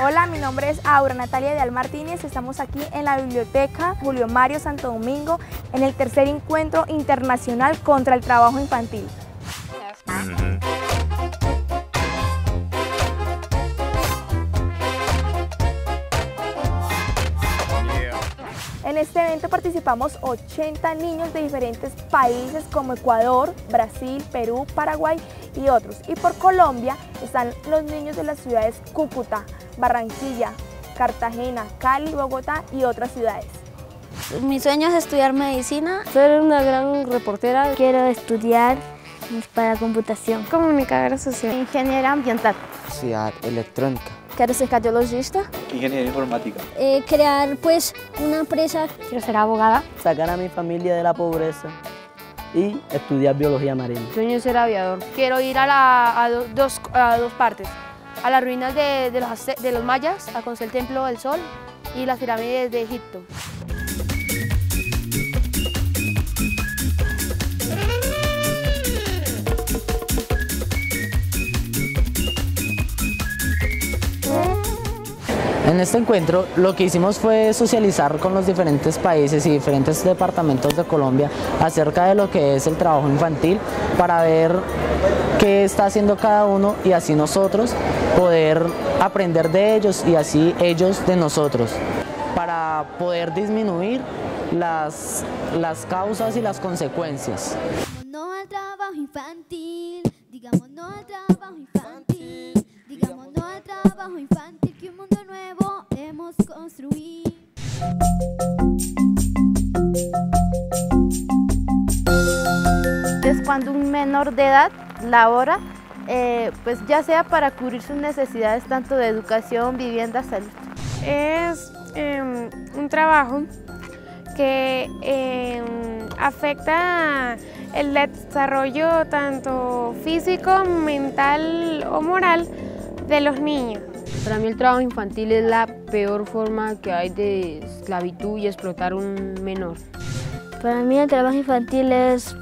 Hola, mi nombre es Aura Natalia de Al Martínez. Estamos aquí en la Biblioteca Julio Mario Santo Domingo en el tercer encuentro internacional contra el trabajo infantil. En este evento participamos 80 niños de diferentes países como Ecuador, Brasil, Perú, Paraguay y otros. Y por Colombia están los niños de las ciudades Cúcuta, Barranquilla, Cartagena, Cali, Bogotá y otras ciudades. Mi sueño es estudiar medicina. Soy una gran reportera. Quiero estudiar para computación, comunicadora social, ingeniera ambiental, sociedad electrónica. Quiero ser cardiologista. Ingeniería informática. Crear pues una empresa. Quiero ser abogada. Sacar a mi familia de la pobreza y estudiar biología marina. Sueño ser aviador. Quiero ir a dos partes. A las ruinas de los mayas, a conocer el Templo del Sol y las pirámides de Egipto. En este encuentro lo que hicimos fue socializar con los diferentes países y diferentes departamentos de Colombia acerca de lo que es el trabajo infantil para ver qué está haciendo cada uno y así nosotros poder aprender de ellos y así ellos de nosotros para poder disminuir las causas y las consecuencias. No al trabajo infantil, digamos no al trabajo infantil, digamos no al trabajo infantil. Que un mundo nuevo hemos construido. Es cuando un menor de edad labora, pues ya sea para cubrir sus necesidades tanto de educación, vivienda, salud. Es un trabajo que afecta el desarrollo tanto físico, mental o moral de los niños. Para mí el trabajo infantil es la peor forma que hay de esclavitud y explotar a un menor. Para mí el trabajo infantil es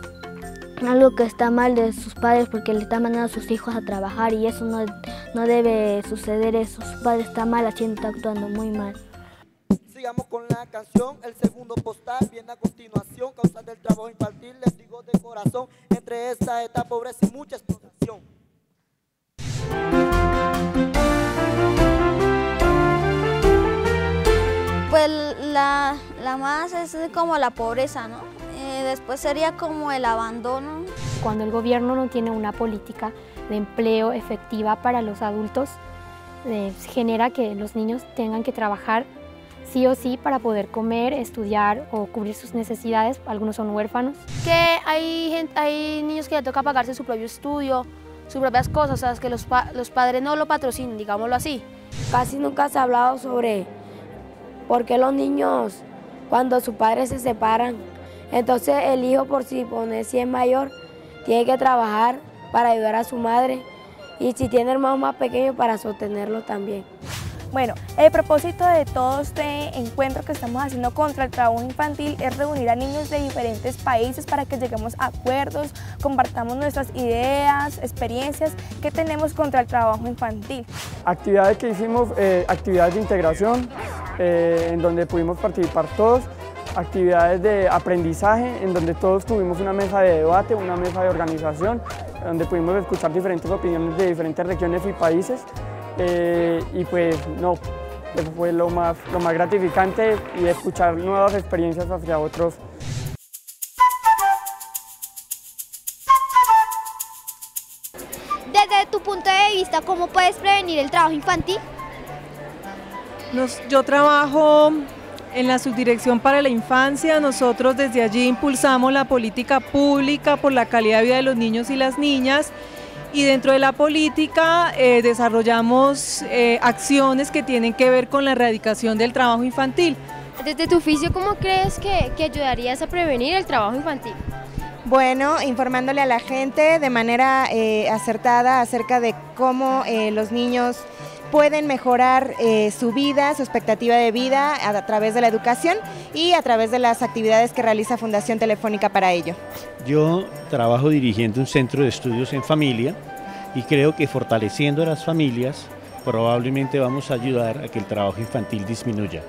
algo que está mal de sus padres porque le están mandando a sus hijos a trabajar y eso no debe suceder, eso. Su padre está mal haciendo, está actuando muy mal. Sigamos con la canción, el segundo postal viene a continuación, causas del trabajo infantil, les digo de corazón, entre esta pobreza y mucha explotación. Pues la más es como la pobreza, ¿no? Después sería como el abandono. Cuando el gobierno no tiene una política de empleo efectiva para los adultos, genera que los niños tengan que trabajar sí o sí para poder comer, estudiar o cubrir sus necesidades. Algunos son huérfanos. Que hay niños que les toca pagarse su propio estudio, sus propias cosas, o sea, que los padres no lo patrocinan, digámoslo así. Casi nunca se ha hablado sobre porque los niños, cuando sus padres se separan, entonces el hijo, por si es mayor, tiene que trabajar para ayudar a su madre y si tiene hermanos más pequeños, para sostenerlos también. Bueno, el propósito de todo este encuentro que estamos haciendo contra el trabajo infantil es reunir a niños de diferentes países para que lleguemos a acuerdos, compartamos nuestras ideas, experiencias que tenemos contra el trabajo infantil. Actividades que hicimos, actividades de integración, en donde pudimos participar todos, actividades de aprendizaje, en donde todos tuvimos una mesa de debate, una mesa de organización, donde pudimos escuchar diferentes opiniones de diferentes regiones y países, y pues no, eso fue lo más gratificante y escuchar nuevas experiencias hacia otros. Desde tu punto de vista, ¿cómo puedes prevenir el trabajo infantil? Yo trabajo en la Subdirección para la Infancia, nosotros desde allí impulsamos la política pública por la calidad de vida de los niños y las niñas y dentro de la política desarrollamos acciones que tienen que ver con la erradicación del trabajo infantil. Desde tu oficio, ¿cómo crees que ayudarías a prevenir el trabajo infantil? Bueno, informándole a la gente de manera acertada acerca de cómo los niños pueden mejorar su vida, su expectativa de vida a través de la educación y a través de las actividades que realiza Fundación Telefónica para ello. Yo trabajo dirigiendo un centro de estudios en familia y creo que fortaleciendo a las familias probablemente vamos a ayudar a que el trabajo infantil disminuya.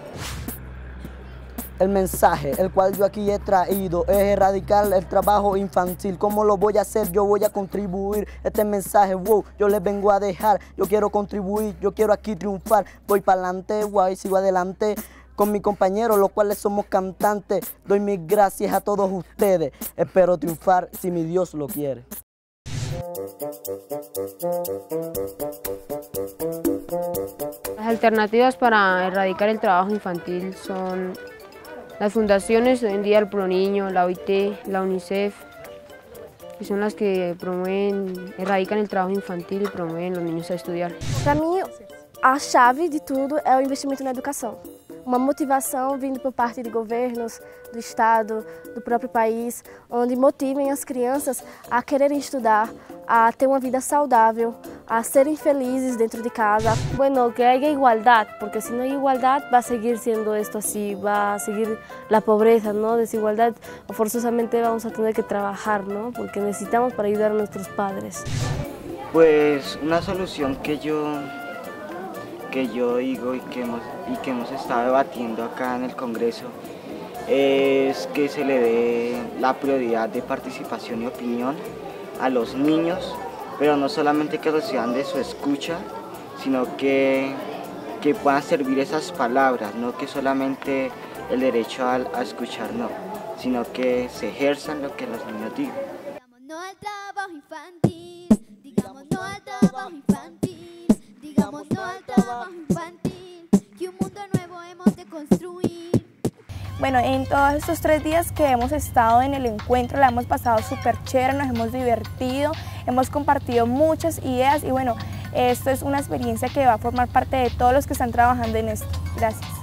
El mensaje, el cual yo aquí he traído, es erradicar el trabajo infantil. ¿Cómo lo voy a hacer? Yo voy a contribuir. Este mensaje, wow, yo les vengo a dejar. Yo quiero contribuir, yo quiero aquí triunfar. Voy para adelante, guay, sigo adelante con mis compañeros, los cuales somos cantantes. Doy mis gracias a todos ustedes. Espero triunfar si mi Dios lo quiere. Las alternativas para erradicar el trabajo infantil son las fundaciones hoy en día, el ProNiño, la OIT, la UNICEF, que son las que promueven, erradican el trabajo infantil y promueven los niños a estudiar. Para mí, a chave de todo es el investimento en la educación. Uma motivação vindo por parte de governos, do Estado, do próprio país, onde motivem as crianças a quererem estudar, a ter uma vida saudável, a serem felizes dentro de casa. Bueno, que haya igualdad, porque si no hay igualdad va a seguir siendo esto así, va a seguir la pobreza, ¿no? Desigualdad, o forzosamente vamos a tener que trabajar, ¿no? Porque necesitamos para ayudar a nuestros padres. Pues una solución que yo digo y que hemos estado debatiendo acá en el Congreso es que se le dé la prioridad de participación y opinión a los niños, pero no solamente que reciban de su escucha, sino que puedan servir esas palabras, no que solamente el derecho a escuchar no, sino que se ejerzan lo que los niños digan. Digamos no al trabajo infantil, digamos no al trabajo infantil. Digamos no al trabajo infantil, que un mundo nuevo hemos de construir. Bueno, en todos estos 3 días que hemos estado en el encuentro, la hemos pasado súper chévere, nos hemos divertido, hemos compartido muchas ideas y bueno, esto es una experiencia que va a formar parte de todos los que están trabajando en esto. Gracias.